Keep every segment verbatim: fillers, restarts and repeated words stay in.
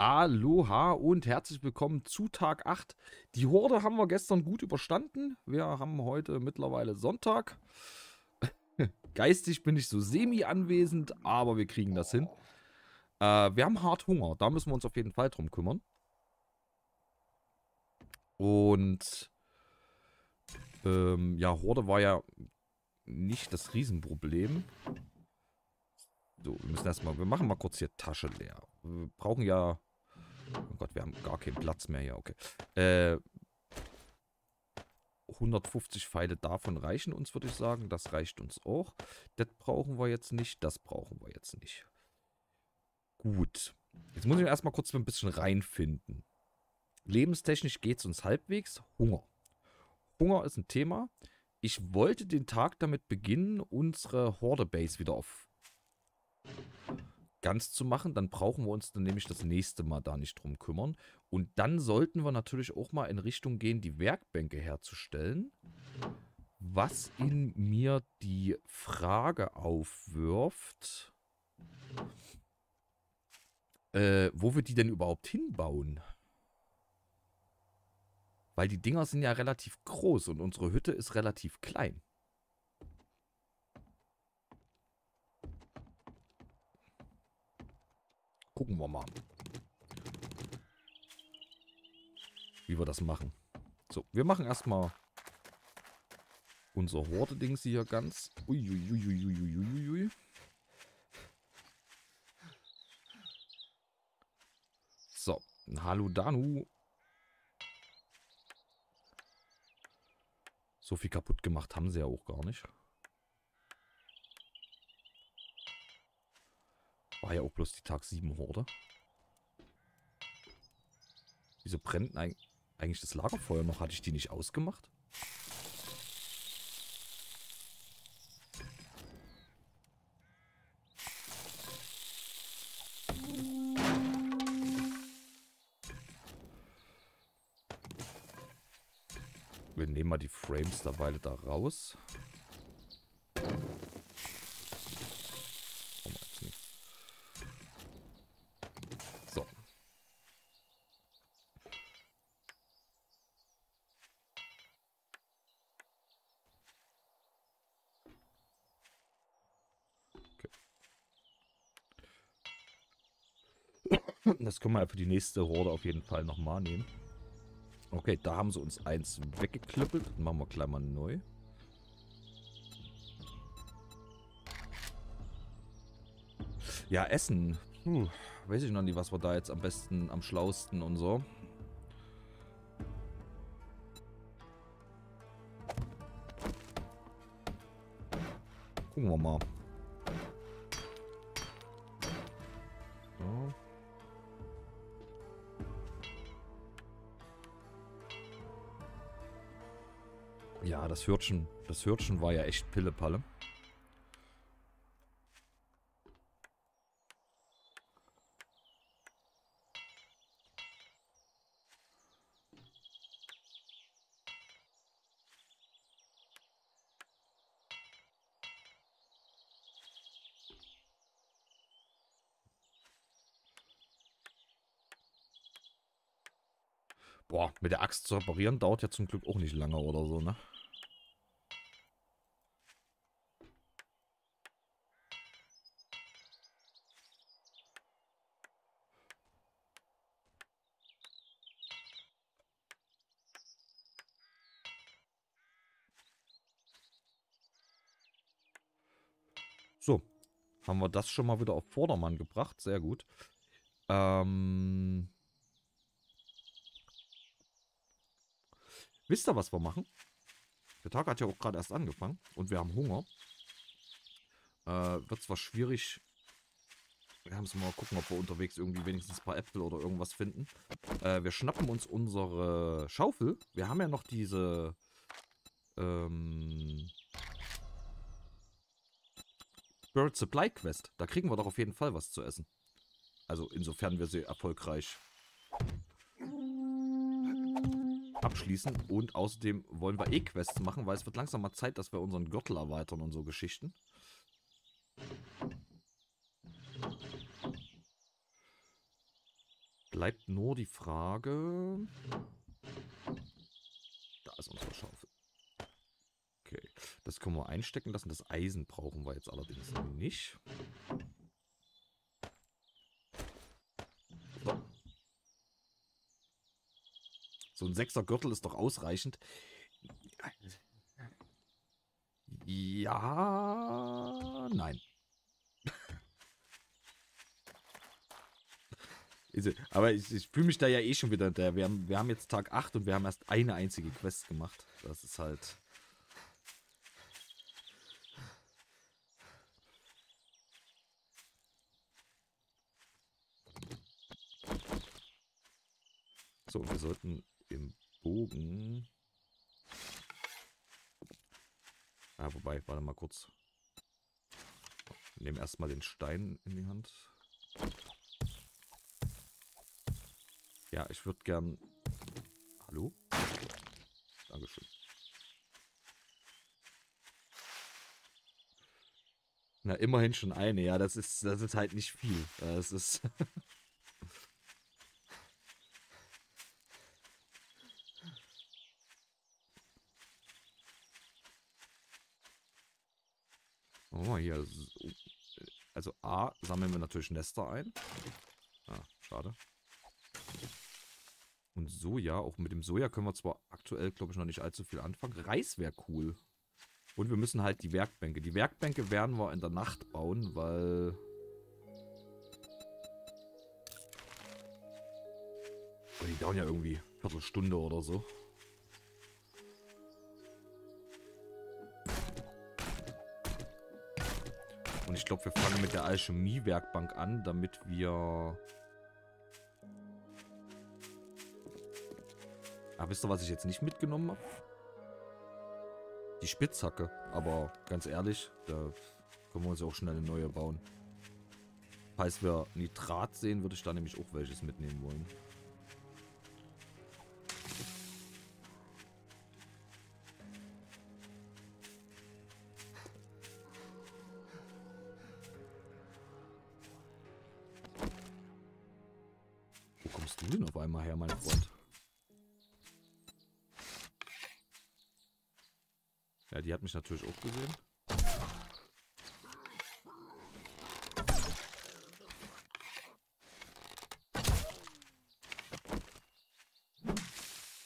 Aloha und herzlich willkommen zu Tag acht. Die Horde haben wir gestern gut überstanden. Wir haben heute mittlerweile Sonntag. Geistig bin ich so semi-anwesend, aber wir kriegen das hin. Äh, wir haben hart Hunger, da müssen wir uns auf jeden Fall drum kümmern. Und ähm, ja, Horde war ja nicht das Riesenproblem. So, wir müssen erstmal, wir machen mal kurz hier Tasche leer. Wir brauchen ja... Oh Gott, wir haben gar keinen Platz mehr hier, okay. Äh, hundertfünfzig Pfeile davon reichen uns, würde ich sagen. Das reicht uns auch. Das brauchen wir jetzt nicht, das brauchen wir jetzt nicht. Gut. Jetzt muss ich mir erstmal kurz ein bisschen reinfinden. Lebenstechnisch geht es uns halbwegs. Hunger. Hunger ist ein Thema. Ich wollte den Tag damit beginnen, unsere Horde-Base wieder auf ganz zu machen, dann brauchen wir uns dann nämlich das nächste Mal da nicht drum kümmern. Und dann sollten wir natürlich auch mal in Richtung gehen, die Werkbänke herzustellen. Was in mir die Frage aufwirft, äh, wo wir die denn überhaupt hinbauen? Weil die Dinger sind ja relativ groß und unsere Hütte ist relativ klein. Gucken wir mal, wie wir das machen. So, wir machen erstmal unser Horde-Dings hier ganz. Uiuiuiuiuiuiui. So, hallo Danu. So viel kaputt gemacht haben sie ja auch gar nicht. War ja auch bloß die Tag sieben Horde. Wieso brennt eigentlich das Lagerfeuer noch? Hatte ich die nicht ausgemacht? Wir nehmen mal die Frames derweil da raus. Das können wir ja für die nächste Horde auf jeden Fall nochmal nehmen. Okay, da haben sie uns eins weggeklippelt. Das machen wir gleich mal neu. Ja, Essen. Hm, weiß ich noch nicht, was wir da jetzt am besten, am schlausten und so. Gucken wir mal. Ja, das Hürtchen, das Hürtchen war ja echt Pillepalle. Boah, mit der Axt zu reparieren dauert ja zum Glück auch nicht lange oder so, ne? So, haben wir das schon mal wieder auf Vordermann gebracht. Sehr gut. Ähm, wisst ihr, was wir machen? Der Tag hat ja auch gerade erst angefangen und wir haben Hunger. Äh, wird zwar schwierig. Wir müssen mal gucken, ob wir unterwegs irgendwie wenigstens ein paar Äpfel oder irgendwas finden. Äh, wir schnappen uns unsere Schaufel. Wir haben ja noch diese... Ähm... Bird Supply Quest. Da kriegen wir doch auf jeden Fall was zu essen. Also insofern wir sie erfolgreich abschließen. Und außerdem wollen wir eh Quests machen, weil es wird langsam mal Zeit, dass wir unseren Gürtel erweitern und so Geschichten. Bleibt nur die Frage... Da ist unsere Schaufel. Okay, das können wir einstecken lassen. Das Eisen brauchen wir jetzt allerdings nicht. So, so ein sechser Gürtel ist doch ausreichend. Ja, nein. Aber ich, ich fühle mich da ja eh schon wieder. Wir haben, wir haben jetzt Tag acht und wir haben erst eine einzige Quest gemacht. Das ist halt... So, wir sollten im Bogen... Ah, wobei, warte mal kurz. Wir nehmen erstmal den Stein in die Hand. Ja, ich würde gern... Hallo? Dankeschön. Na, immerhin schon eine. Ja, das ist, das ist halt nicht viel. Das ist... Oh, hier. Also A, sammeln wir natürlich Nester ein. Ah, schade. Und Soja, auch mit dem Soja können wir zwar aktuell, glaube ich, noch nicht allzu viel anfangen. Reis wäre cool. Und wir müssen halt die Werkbänke. Die Werkbänke werden wir in der Nacht bauen, weil... Oh, die dauern ja irgendwie eine Viertelstunde oder so. Und ich glaube, wir fangen mit der Alchemie-Werkbank an, damit wir... Ah, wisst ihr, was ich jetzt nicht mitgenommen habe? Die Spitzhacke. Aber ganz ehrlich, da können wir uns ja auch schnell eine neue bauen. Falls wir Nitrat sehen, würde ich da nämlich auch welches mitnehmen wollen. Wo kommst du denn auf einmal her, mein Freund? Ja, die hat mich natürlich auch gesehen.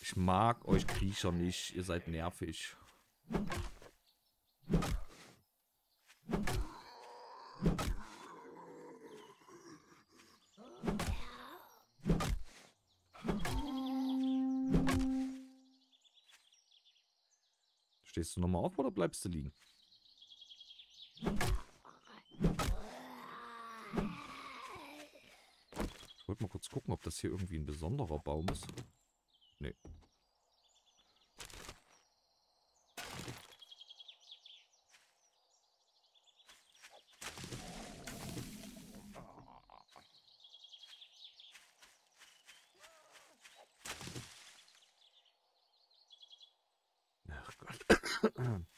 Ich mag euch Kriecher nicht. Ihr seid nervig. Stehst du nochmal auf oder bleibst du liegen? Ich wollte mal kurz gucken, ob das hier irgendwie ein besonderer Baum ist. Nee.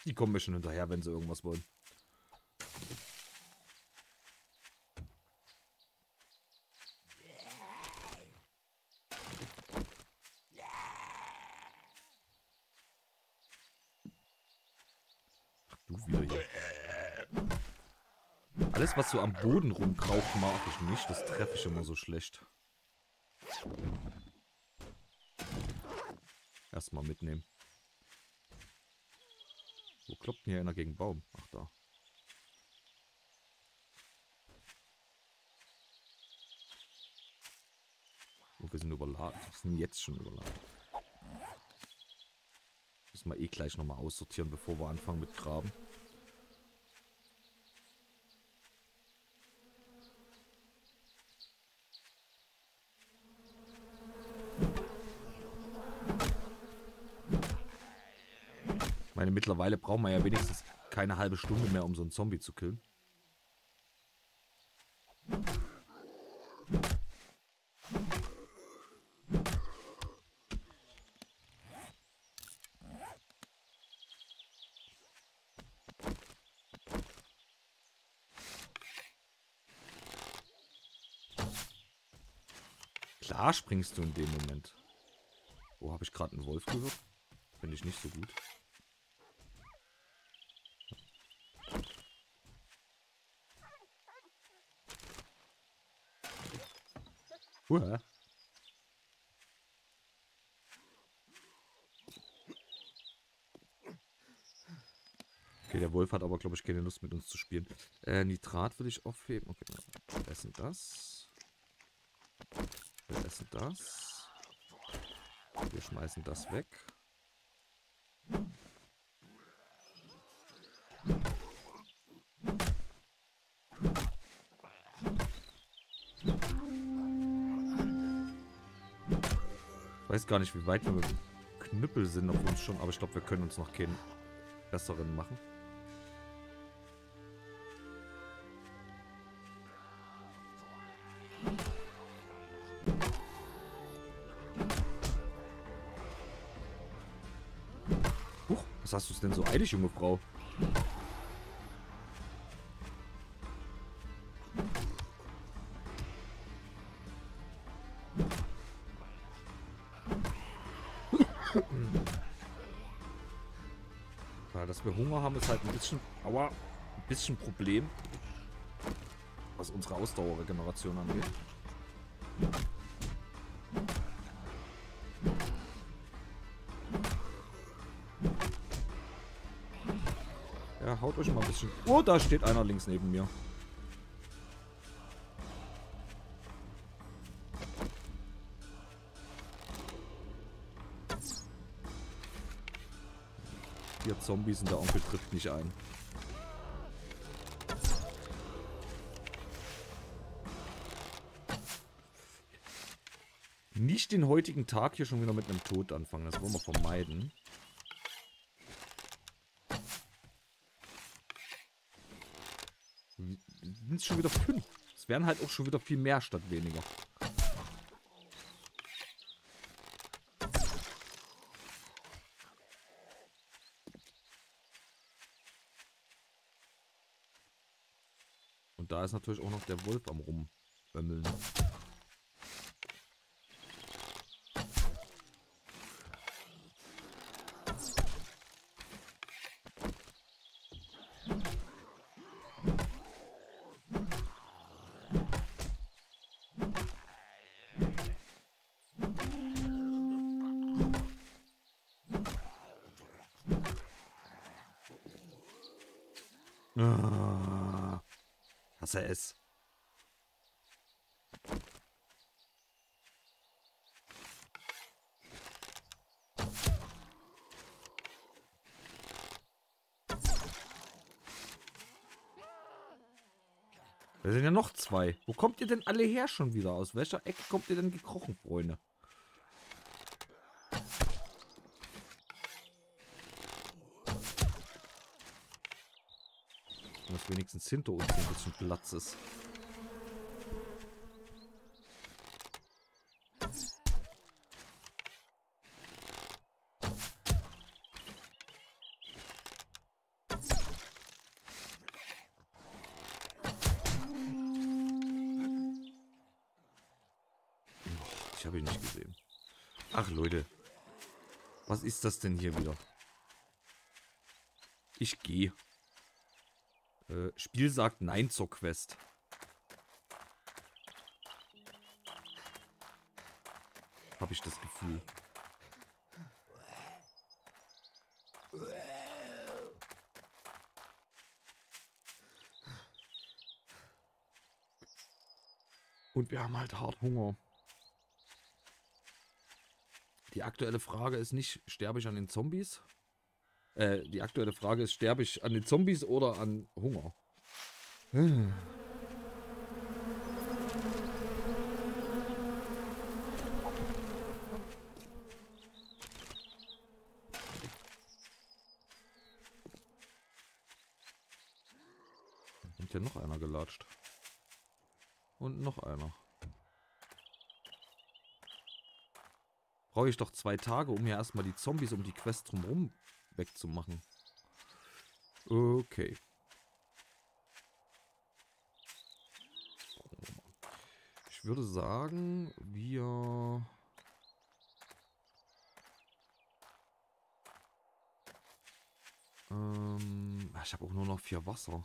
Die kommen mir schon hinterher, wenn sie irgendwas wollen. Ach du wieder hier. Alles, was so am Boden rumkraucht, mag ich nicht. Das treffe ich immer so schlecht. Erstmal mitnehmen. Wo kloppt denn hier einer gegen den Baum? Ach, da. Oh, wir sind überladen. Wir sind jetzt schon überladen. Müssen wir eh gleich nochmal aussortieren, bevor wir anfangen mit Graben. Ich meine, mittlerweile brauchen wir ja wenigstens keine halbe Stunde mehr, um so einen Zombie zu killen. Klar springst du in dem Moment. Oh, habe ich gerade einen Wolf gehört? Finde ich nicht so gut. Uah. Okay, der Wolf hat aber, glaube ich, keine Lust mit uns zu spielen. Äh, Nitrat will ich aufheben. Okay, wir essen das. Wir essen das. Wir schmeißen das weg. Ich weiß gar nicht, wie weit wir mit dem Knüppel sind auf uns schon, aber ich glaube, wir können uns noch keinen besseren machen. Huch, was hast du denn so eilig, junge Frau? Wir Hunger haben, ist halt ein bisschen, aua, ein bisschen Problem, was unsere Ausdauerregeneration angeht. Ja, haut euch mal ein bisschen. Oh, da steht einer links neben mir. Vier Zombies und der Onkel trifft nicht ein. Nicht den heutigen Tag hier schon wieder mit einem Tod anfangen, das wollen wir vermeiden. Sind es schon wieder fünf? Es wären halt auch schon wieder viel mehr statt weniger. Und da ist natürlich auch noch der Wolf am Rumbömmeln. Ah. Hasse es. Da sind ja noch zwei. Wo kommt ihr denn alle her schon wieder? Aus welcher Ecke kommt ihr denn gekrochen, Freunde? Dass wenigstens hinter uns ein bisschen Platz ist. Ich habe ihn nicht gesehen. Ach Leute, was ist das denn hier wieder? Ich gehe. Spiel sagt Nein zur Quest. Habe ich das Gefühl. Und wir haben halt hart Hunger. Die aktuelle Frage ist nicht, sterbe ich an den Zombies? Äh, die aktuelle Frage ist, sterbe ich an den Zombies oder an Hunger? Hm. Da kommt ja noch einer gelatscht. Und noch einer. Brauche ich doch zwei Tage, um hier erstmal die Zombies um die Quest drumherum wegzumachen. Okay. Ich ich würde sagen, wir... Ähm, ich habe auch nur noch vier Wasser.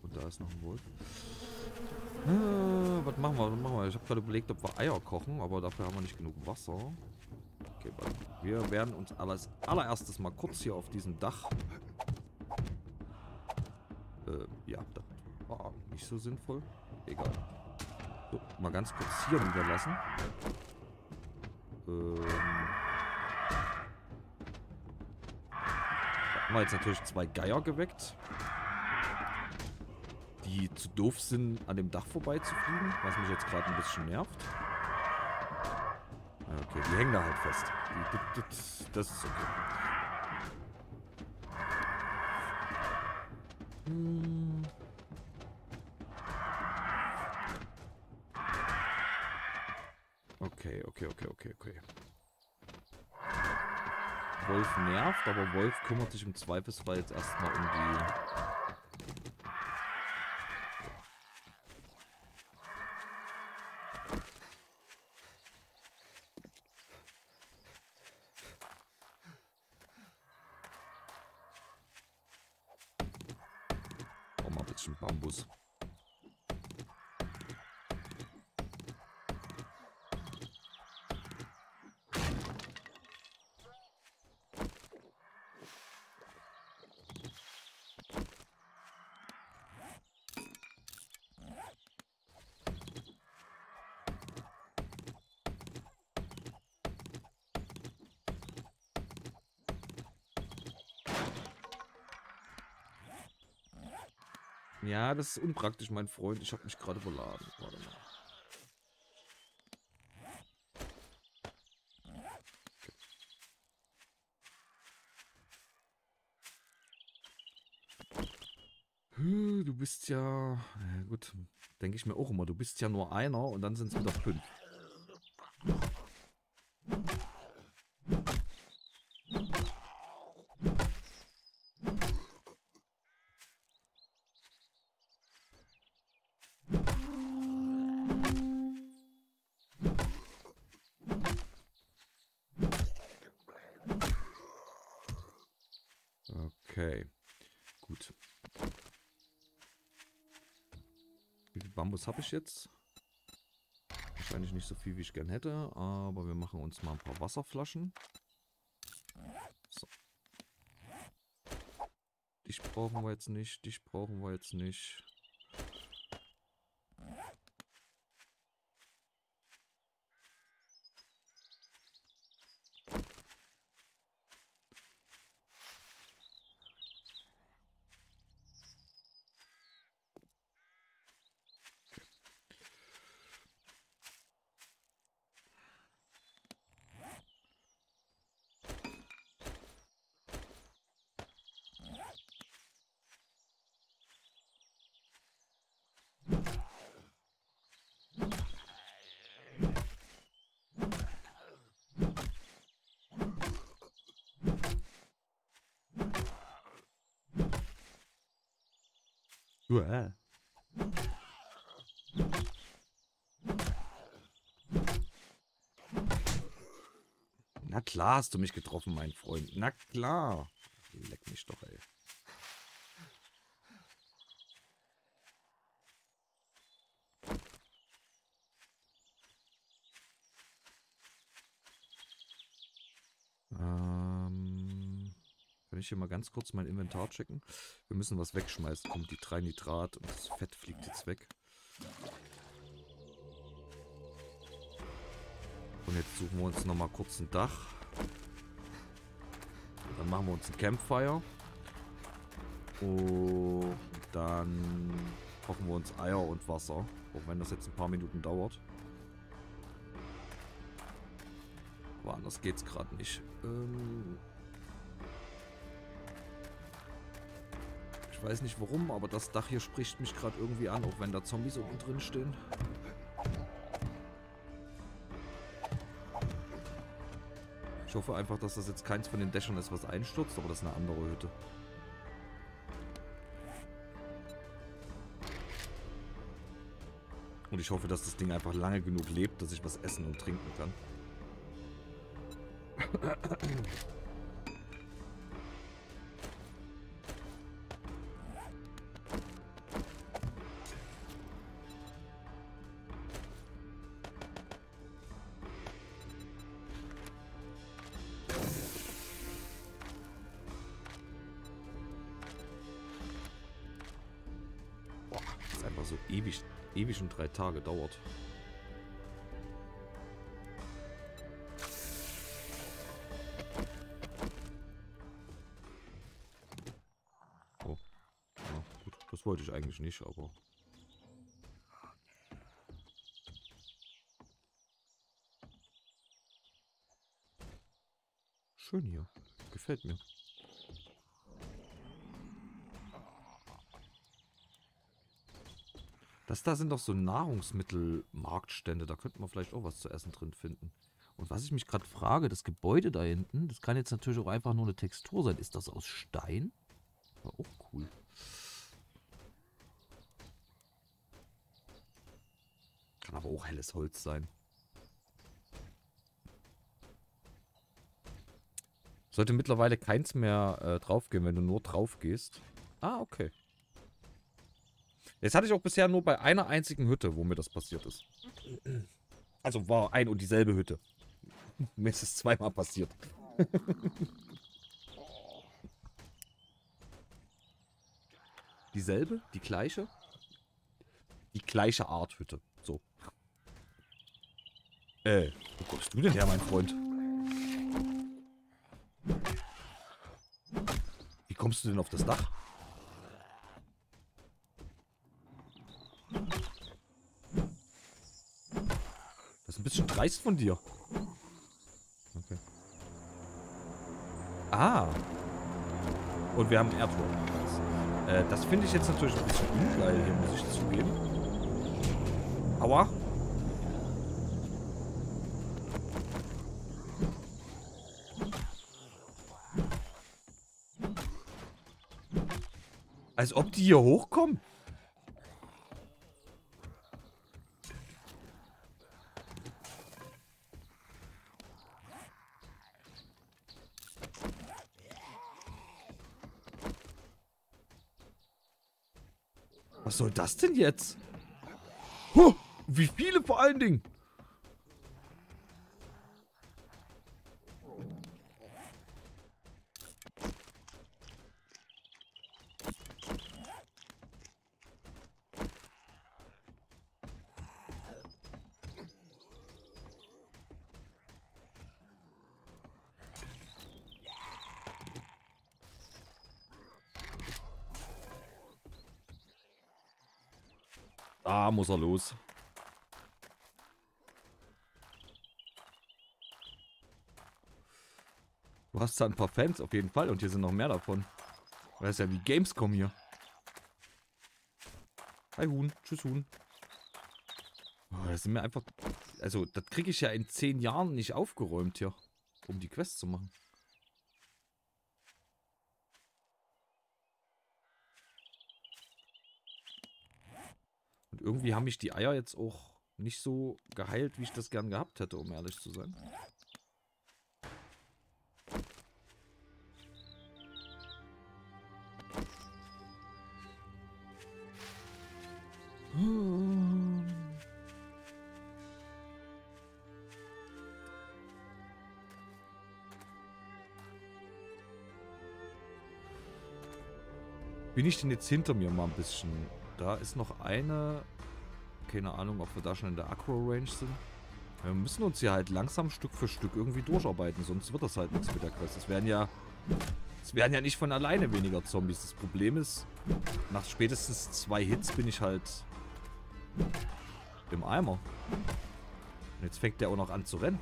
Und da ist noch ein Wolf. Äh, was machen wir? Was machen wir? Ich habe gerade überlegt, ob wir Eier kochen, aber dafür haben wir nicht genug Wasser. Okay, warte. Wir werden uns als allererstes mal kurz hier auf diesem Dach. Äh, ja, das war nicht so sinnvoll. Egal. So, mal ganz kurz hier niederlassen. Ähm. Da haben wir jetzt natürlich zwei Geier geweckt, die zu doof sind, an dem Dach vorbeizufliegen, was mich jetzt gerade ein bisschen nervt. Okay, die hängen da halt fest. Die, das, das ist okay. Hm. Okay, okay, okay, okay, okay. Wolf nervt, aber Wolf kümmert sich im Zweifelsfall jetzt erstmal um die... Bambus. Ja, das ist unpraktisch, mein Freund. Ich habe mich gerade überladen. Warte mal. Okay. Du bist ja... Na gut, denke ich mir auch immer. Du bist ja nur einer und dann sind es wieder fünf. Okay, gut. Wie viel Bambus habe ich jetzt? Wahrscheinlich nicht so viel, wie ich gern hätte, aber wir machen uns mal ein paar Wasserflaschen. So. Dich brauchen wir jetzt nicht, dich brauchen wir jetzt nicht. Uah. Na klar hast du mich getroffen, mein Freund. Na klar. Leck mich doch, ey. Ich hier mal ganz kurz mein Inventar checken. Wir müssen was wegschmeißen. Kommt die drei Nitrat und das Fett fliegt jetzt weg. Und jetzt suchen wir uns noch mal kurz ein Dach. Dann machen wir uns ein Campfire. Und dann kochen wir uns Eier und Wasser. Auch wenn das jetzt ein paar Minuten dauert. Aber anders geht's gerade nicht. Ähm... Ich weiß nicht warum, aber das Dach hier spricht mich gerade irgendwie an, auch wenn da Zombies unten drin stehen. Ich hoffe einfach, dass das jetzt keins von den Dächern ist, was einstürzt, aber das ist eine andere Hütte. Und ich hoffe, dass das Ding einfach lange genug lebt, dass ich was essen und trinken kann. Boah, das ist einfach so ewig, ewig und drei Tage dauert. Das wollte ich eigentlich nicht, aber... Schön hier. Gefällt mir. Das da sind doch so Nahrungsmittelmarktstände. Da könnte man vielleicht auch was zu essen drin finden. Und was ich mich gerade frage, das Gebäude da hinten, das kann jetzt natürlich auch einfach nur eine Textur sein. Ist das aus Stein? War auch cool. Kann aber auch helles Holz sein. Sollte mittlerweile keins mehr äh, drauf gehen, wenn du nur drauf gehst. Ah, okay. Jetzt hatte ich auch bisher nur bei einer einzigen Hütte, wo mir das passiert ist. Also war ein und dieselbe Hütte. Mir ist es zweimal passiert. Dieselbe? Die gleiche? Die gleiche Art Hütte. So. Äh, wo kommst du denn her, mein Freund? Wie kommst du denn auf das Dach? Das ist ein bisschen dreist von dir. Okay. Ah. Und wir haben einen Erdrohr. Äh, das finde ich jetzt natürlich ein bisschen ungeil hier, muss ich zugeben. Aua. Als ob die hier hochkommen. Was soll das denn jetzt? Huh. Wie viele vor allen Dingen? Da muss er los. Du hast da ein paar Fans auf jeden Fall und hier sind noch mehr davon. Das ist ja wie Gamescom hier. Hi Huhn, tschüss Huhn. Oh, das sind mir einfach... Also, das kriege ich ja in zehn Jahren nicht aufgeräumt hier, um die Quest zu machen. Und irgendwie haben mich die Eier jetzt auch nicht so geheilt, wie ich das gern gehabt hätte, um ehrlich zu sein. Bin ich denn jetzt hinter mir mal ein bisschen? Da ist noch eine... Keine Ahnung, ob wir da schon in der Acro-Range sind. Wir müssen uns hier halt langsam Stück für Stück irgendwie durcharbeiten, sonst wird das halt nichts mit der Quest. Es werden ja... Es werden ja nicht von alleine weniger Zombies. Das Problem ist, nach spätestens zwei Hits bin ich halt... im Eimer. Und jetzt fängt der auch noch an zu rennen.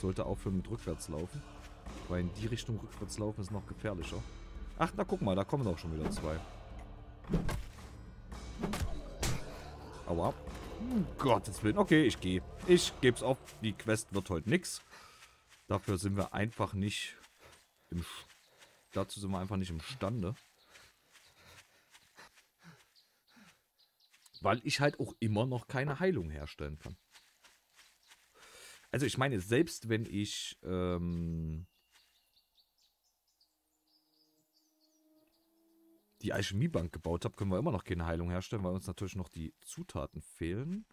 Sollte aufhören mit rückwärts laufen. Weil in die Richtung rückwärts laufen ist noch gefährlicher. Ach, na guck mal, da kommen auch schon wieder zwei. Aua. Um Gottes Willen. Okay, ich gehe. Ich geb's auf. Die Quest wird heute nix. Dafür sind wir einfach nicht im... Dazu sind wir einfach nicht imstande. Weil ich halt auch immer noch keine Heilung herstellen kann. Also ich meine, selbst wenn ich... Ähm, die Alchemiebank gebaut habe, können wir immer noch keine Heilung herstellen, weil uns natürlich noch die Zutaten fehlen.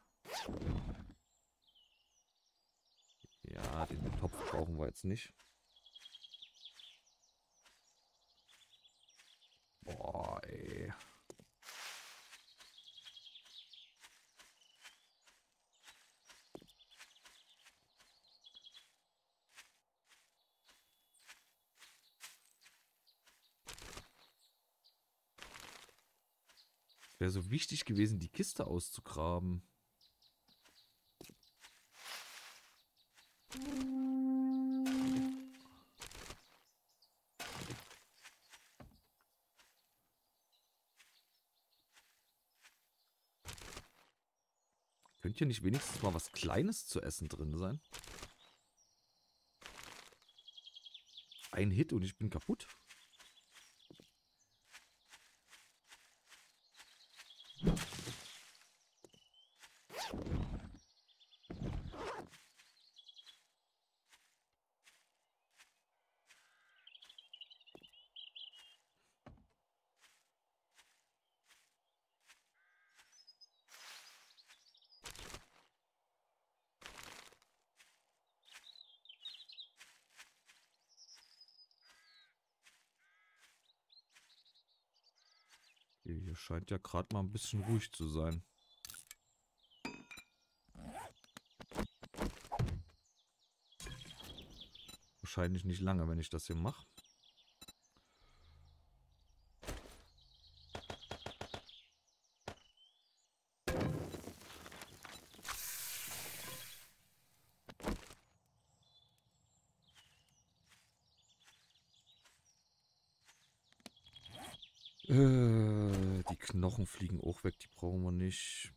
Ja, den Topf brauchen wir jetzt nicht. Boah, ey. Wäre so wichtig gewesen, die Kiste auszugraben. Könnte hier nicht wenigstens mal was Kleines zu essen drin sein? Ein Hit und ich bin kaputt. Hier scheint ja gerade mal ein bisschen ruhig zu sein. Wahrscheinlich nicht lange, wenn ich das hier mache. Knochen fliegen auch weg, die brauchen wir nicht.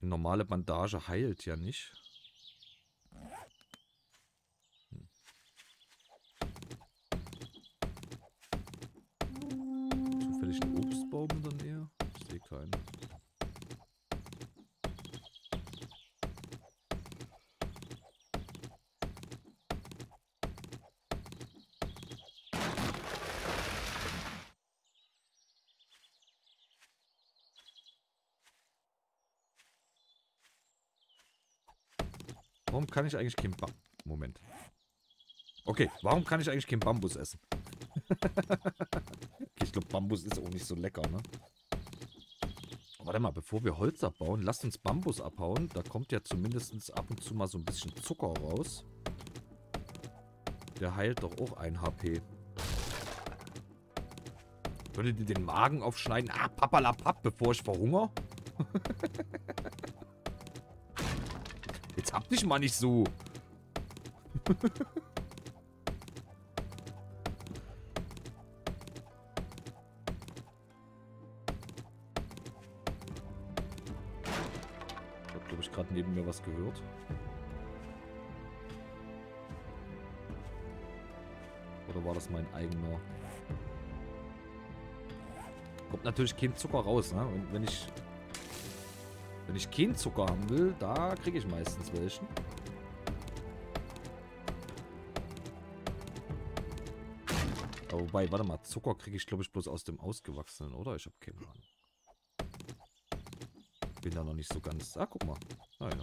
Eine normale Bandage heilt ja nicht. Hm. Zufällig ein Obstbaum in der Nähe? Ich sehe keinen. Warum kann ich eigentlich keinen Bambus... Moment. Okay, warum kann ich eigentlich keinen Bambus essen? Okay, ich glaube, Bambus ist auch nicht so lecker, ne? Warte mal, bevor wir Holz abbauen, lasst uns Bambus abhauen. Da kommt ja zumindest ab und zu mal so ein bisschen Zucker raus. Der heilt doch auch ein H P. Würdet ihr den Magen aufschneiden? Ah, pappalapapp, bevor ich verhungere? Jetzt hab dich mal nicht so. Ich hab, glaube ich, gerade neben mir was gehört. Oder war das mein eigener? Kommt natürlich kein Zucker raus, ne? Und wenn ich... Wenn ich keinen Zucker haben will, da kriege ich meistens welchen. Aber wobei, warte mal, Zucker kriege ich, glaube ich, bloß aus dem Ausgewachsenen, oder? Ich habe keine Ahnung. Bin da noch nicht so ganz... Ah, guck mal. Ah, ja.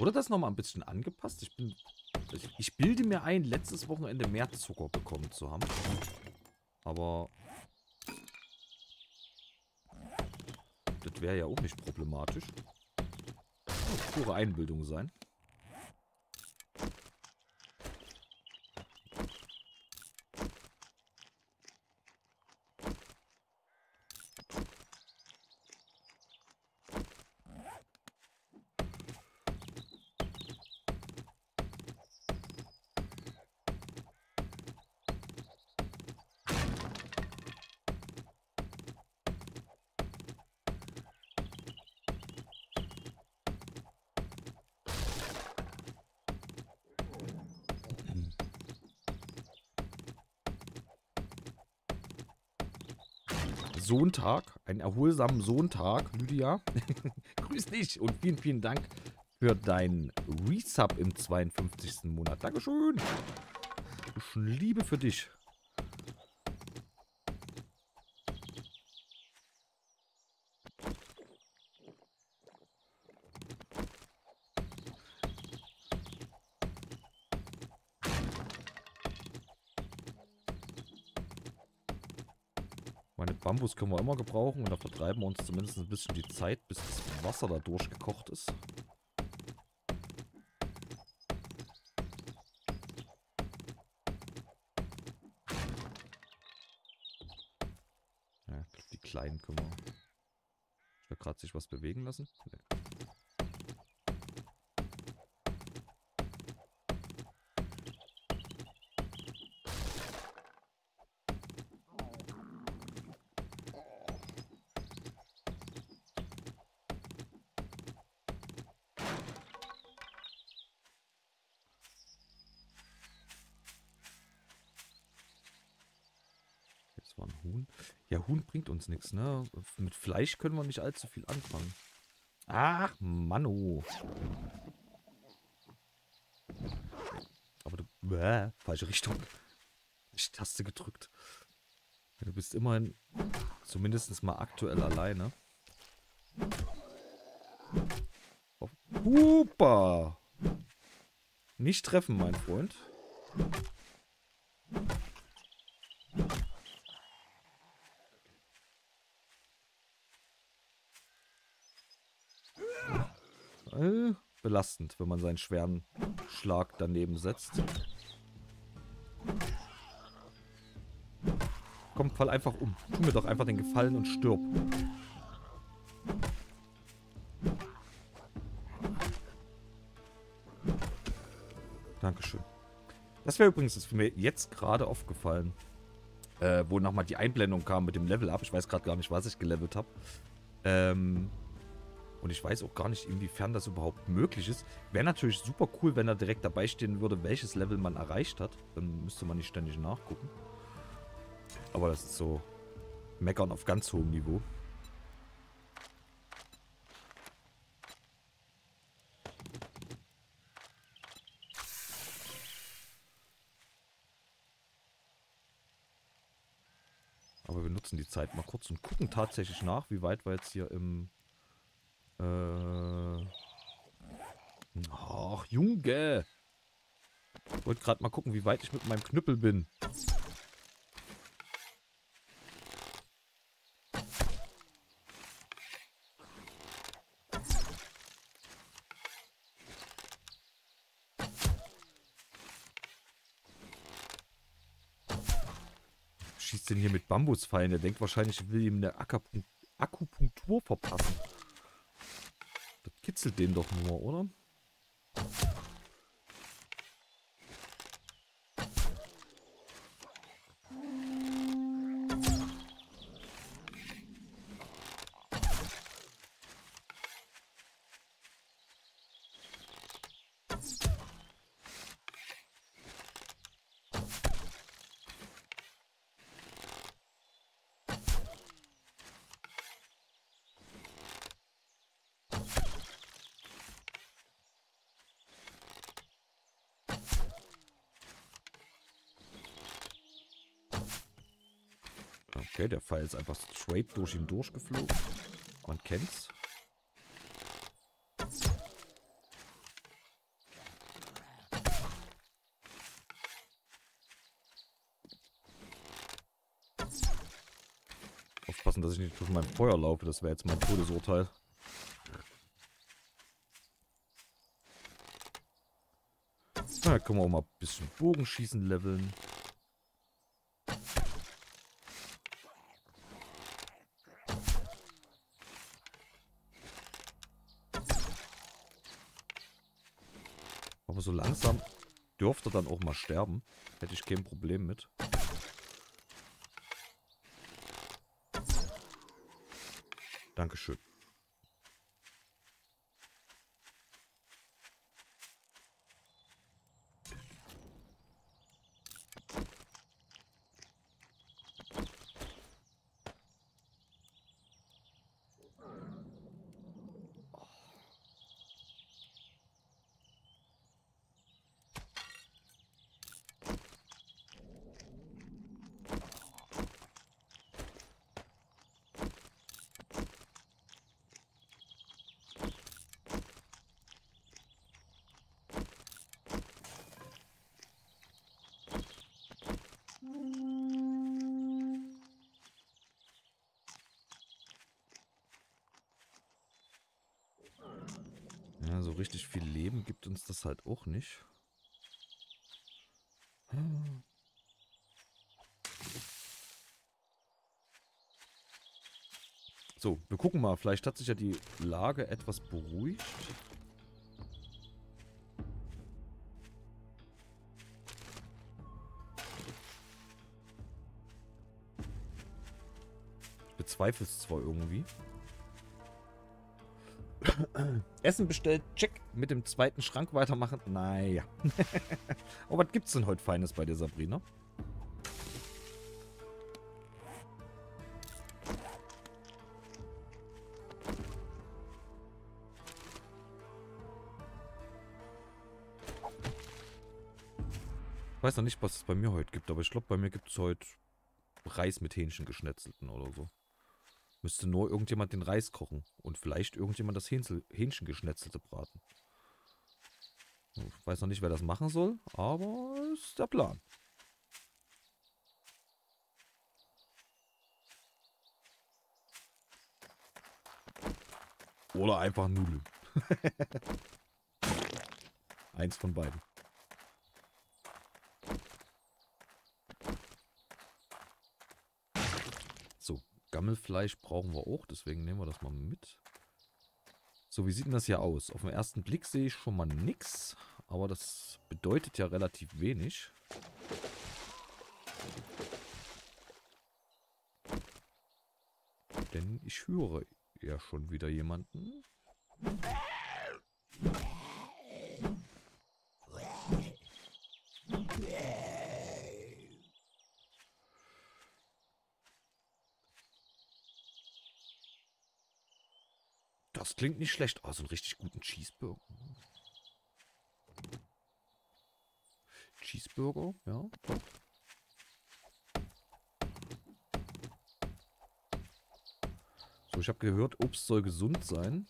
Wurde das nochmal ein bisschen angepasst? Ich bin, ich bilde mir ein, letztes Wochenende mehr Zucker bekommen zu haben. Aber das wäre ja auch nicht problematisch. pure Einbildung sein. Sonntag, einen erholsamen Sonntag, Lydia. Grüß dich und vielen, vielen Dank für deinen Resub im zweiundfünfzigsten Monat. Dankeschön. Liebe für dich. Bambus können wir immer gebrauchen und da vertreiben wir uns zumindest ein bisschen die Zeit, bis das Wasser da durchgekocht ist. Ja, die kleinen können wir. Ich will gerade sich was bewegen lassen. Nee. Bringt uns nichts, ne? Mit Fleisch können wir nicht allzu viel anfangen. Ach, Manu. Aber du... Bäh, falsche Richtung. Ich Taste gedrückt. Du bist immerhin zumindest mal aktuell alleine. Hupa! Nicht treffen, mein Freund. Belastend, wenn man seinen schweren Schlag daneben setzt. Komm, fall einfach um. Tu mir doch einfach den Gefallen und stirb. Dankeschön. Das wäre übrigens, das ist mir jetzt gerade aufgefallen, äh, wo nochmal die Einblendung kam mit dem Level-Up. Ich weiß gerade gar nicht, was ich gelevelt habe. Ähm... Und ich weiß auch gar nicht, inwiefern das überhaupt möglich ist. Wäre natürlich super cool, wenn da direkt dabei stehen würde, welches Level man erreicht hat. Dann müsste man nicht ständig nachgucken. Aber das ist so meckern auf ganz hohem Niveau. Aber wir nutzen die Zeit mal kurz und gucken tatsächlich nach, wie weit wir jetzt hier im... Äh. Ach, Junge! Ich wollte gerade mal gucken, wie weit ich mit meinem Knüppel bin. Schießt den hier mit Bambusfallen. Der denkt wahrscheinlich, ich will ihm eine Akupunktur verpassen. Kitzelt den doch nur, oder? Okay, der Pfeil ist einfach straight durch ihn durchgeflogen. Man kennt's. Aufpassen, dass ich nicht durch mein Feuer laufe. Das wäre jetzt mein Todesurteil. Da können wir auch mal ein bisschen Bogenschießen leveln. Aber so langsam dürfte dann auch mal sterben. Hätte ich kein Problem mit. Dankeschön. Ja, so richtig viel Leben gibt uns das halt auch nicht. Hm. So, wir gucken mal. Vielleicht hat sich ja die Lage etwas beruhigt. Ich bezweifle es zwar irgendwie. Essen bestellt, check. Mit dem zweiten Schrank weitermachen. Naja. Oh, was gibt's denn heute Feines bei der Sabrina? Ich weiß noch nicht, was es bei mir heute gibt, aber ich glaube, bei mir gibt es heute Reis mit Hähnchen geschnetzelten oder so. Müsste nur irgendjemand den Reis kochen. Und vielleicht irgendjemand das Hähnchengeschnetzelte braten. Ich weiß noch nicht, wer das machen soll, aber ist der Plan. Oder einfach Nudeln. Eins von beiden. Gammelfleisch brauchen wir auch, deswegen nehmen wir das mal mit. So, wie sieht denn das hier aus? Auf den ersten Blick sehe ich schon mal nichts, aber das bedeutet ja relativ wenig. Denn ich höre ja schon wieder jemanden. Das klingt nicht schlecht. Oh, so einen richtig guten Cheeseburger. Cheeseburger, ja. So, ich habe gehört, Obst soll gesund sein.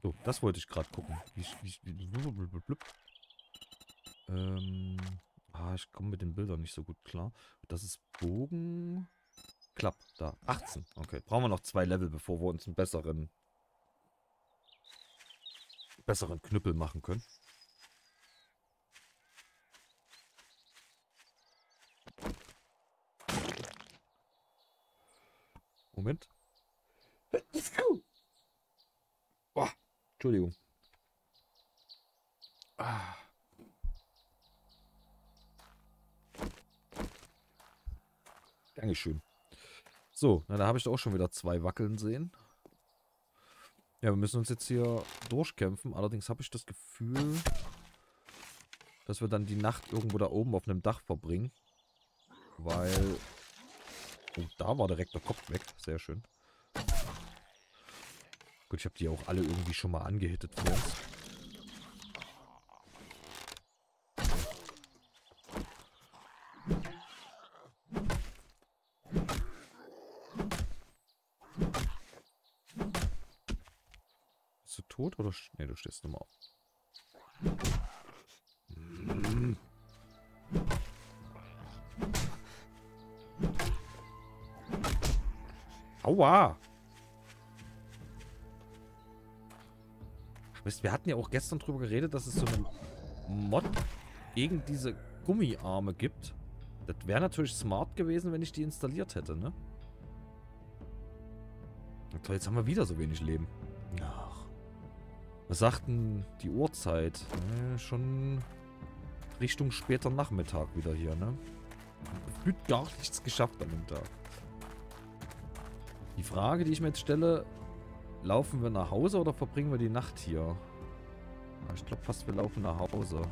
So, das wollte ich gerade gucken. Ich, ich, ähm, ah, ich komme mit den Bildern nicht so gut klar. Das ist Bogen. Klapp, da. achtzehn. Okay, brauchen wir noch zwei Level, bevor wir uns einen besseren, besseren Knüppel machen können. Moment. Boah. Entschuldigung. Ah. Dankeschön. So, na, da habe ich doch auch schon wieder zwei wackeln sehen. Ja, wir müssen uns jetzt hier durchkämpfen. Allerdings habe ich das Gefühl, dass wir dann die Nacht irgendwo da oben auf einem Dach verbringen. Weil... Oh, da war direkt der Kopf weg. Sehr schön. Gut, ich habe die auch alle irgendwie schon mal angehittet vor uns. Bist du tot oder... Ne, du stehst nochmal auf. Hm. Aua! Mist, wir hatten ja auch gestern drüber geredet, dass es so einen Mod gegen diese Gummiarme gibt. Das wäre natürlich smart gewesen, wenn ich die installiert hätte, ne? Na toll, jetzt haben wir wieder so wenig Leben. Ach. Was sagt denn die Uhrzeit? Äh, schon Richtung später Nachmittag wieder hier, ne? Gefühlt gar nichts geschafft an dem Tag. Die Frage, die ich mir jetzt stelle, laufen wir nach Hause oder verbringen wir die Nacht hier? Ich glaube fast, wir laufen nach Hause.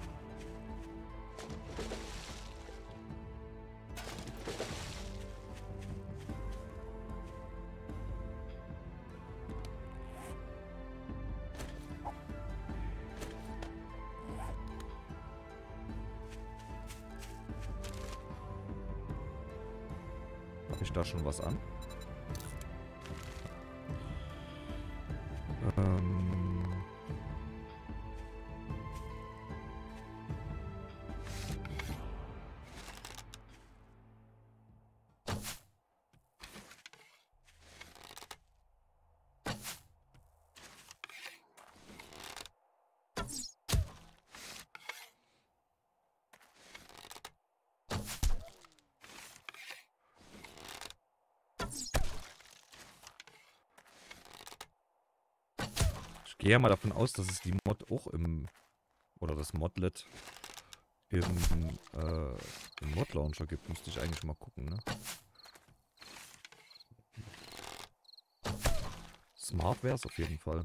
Habe ich da schon was an? Ich gehe ja mal davon aus, dass es die Mod auch im, oder das Modlet im, äh, im Mod-Launcher gibt. Müsste ich eigentlich mal gucken, ne? Smart wäre es auf jeden Fall.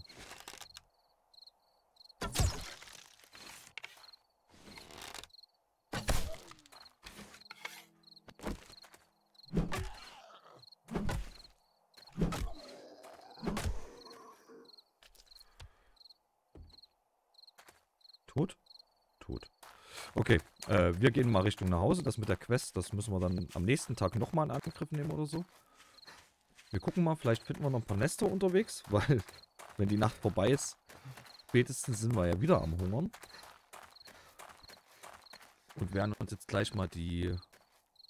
Tot? Tot. Okay, äh, wir gehen mal Richtung nach Hause. Das mit der Quest, das müssen wir dann am nächsten Tag nochmal in Angriff nehmen oder so. Wir gucken mal, vielleicht finden wir noch ein paar Nester unterwegs, weil, wenn die Nacht vorbei ist, spätestens sind wir ja wieder am Hungern. Und werden uns jetzt gleich mal die...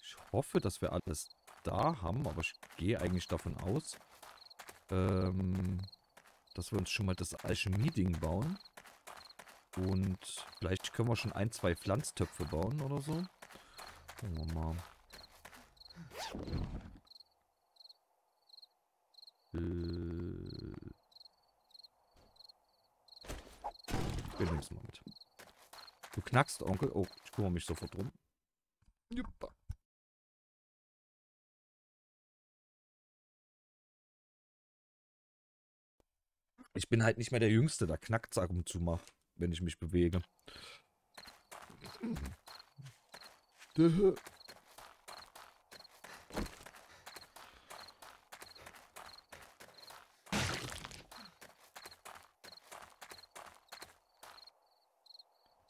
Ich hoffe, dass wir alles da haben, aber ich gehe eigentlich davon aus, ähm, dass wir uns schon mal das Alchemie-Ding bauen. Und vielleicht können wir schon ein, zwei Pflanztöpfe bauen oder so. Gucken wir mal. Äh. Wir nehmen es mal mit. Du knackst, Onkel. Oh, ich kümmere mich sofort drum. Juppa. Ich bin halt nicht mehr der Jüngste, da knackt es ab und zu mal, wenn ich mich bewege.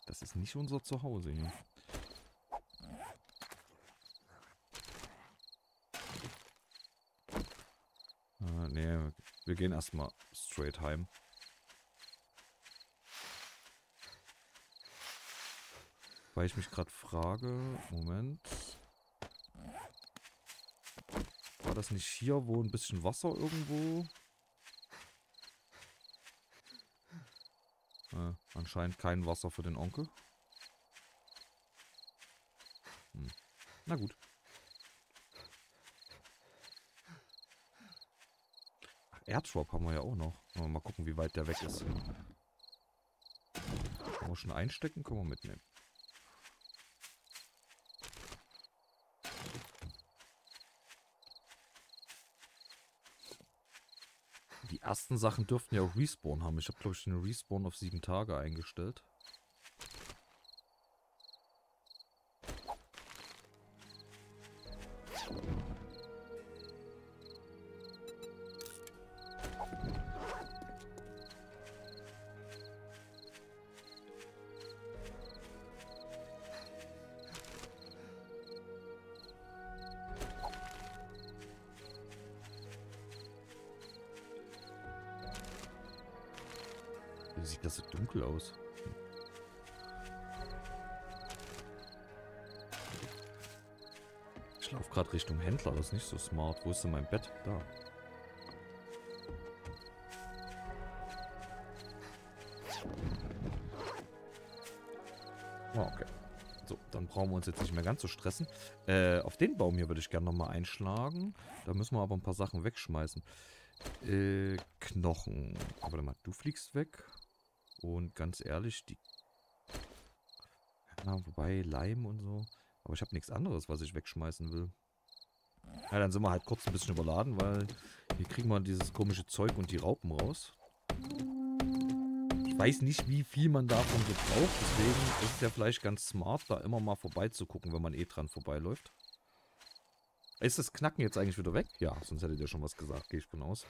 Das ist nicht unser Zuhause hier. Ah, nee, wir gehen erstmal straight heim. Weil ich mich gerade frage, Moment, war das nicht hier, wo ein bisschen Wasser irgendwo? Äh, anscheinend kein Wasser für den Onkel. Hm. Na gut. Ach, Airdrop haben wir ja auch noch. Mal gucken, wie weit der weg ist. Können wir schon einstecken, können wir mitnehmen. Die ersten Sachen dürften ja auch Respawn haben. Ich habe, glaube ich, den Respawn auf sieben Tage eingestellt. Wie sieht das so dunkel aus? Ich laufe gerade Richtung Händler, das ist nicht so smart. Wo ist denn mein Bett? Da. Oh, okay. So, dann brauchen wir uns jetzt nicht mehr ganz so stressen. Äh, auf den Baum hier würde ich gerne nochmal einschlagen. Da müssen wir aber ein paar Sachen wegschmeißen. Äh, Knochen. Aber warte mal, du fliegst weg. Und ganz ehrlich, die... Ja, wobei, Leim und so. Aber ich habe nichts anderes, was ich wegschmeißen will. Ja, dann sind wir halt kurz ein bisschen überladen, weil hier kriegen wir dieses komische Zeug und die Raupen raus. Ich weiß nicht, wie viel man davon gebraucht. Deswegen ist es ja vielleicht ganz smart, da immer mal vorbeizugucken, wenn man eh dran vorbeiläuft. Ist das Knacken jetzt eigentlich wieder weg? Ja, sonst hättet ihr schon was gesagt, gehe ich von aus.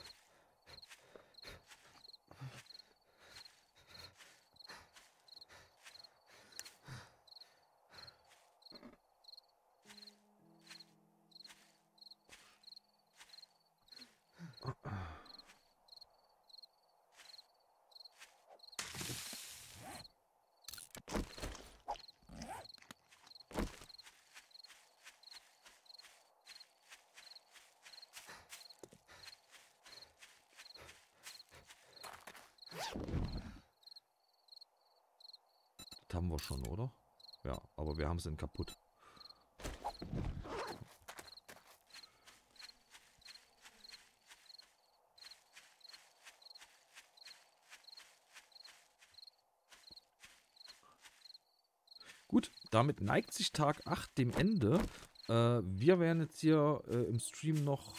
Das haben wir schon, oder? Ja, aber wir haben es dann kaputt. Gut, damit neigt sich Tag acht dem Ende. Äh, wir werden jetzt hier äh, im Stream noch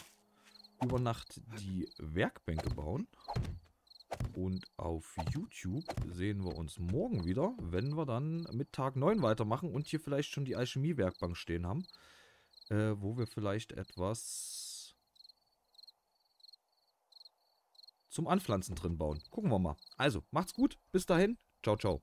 über Nacht die Werkbänke bauen. Und auf YouTube sehen wir uns morgen wieder, wenn wir dann mit Tag neun weitermachen und hier vielleicht schon die Alchemie-Werkbank stehen haben, äh, wo wir vielleicht etwas zum Anpflanzen drin bauen. Gucken wir mal. Also, macht's gut. Bis dahin. Ciao, ciao.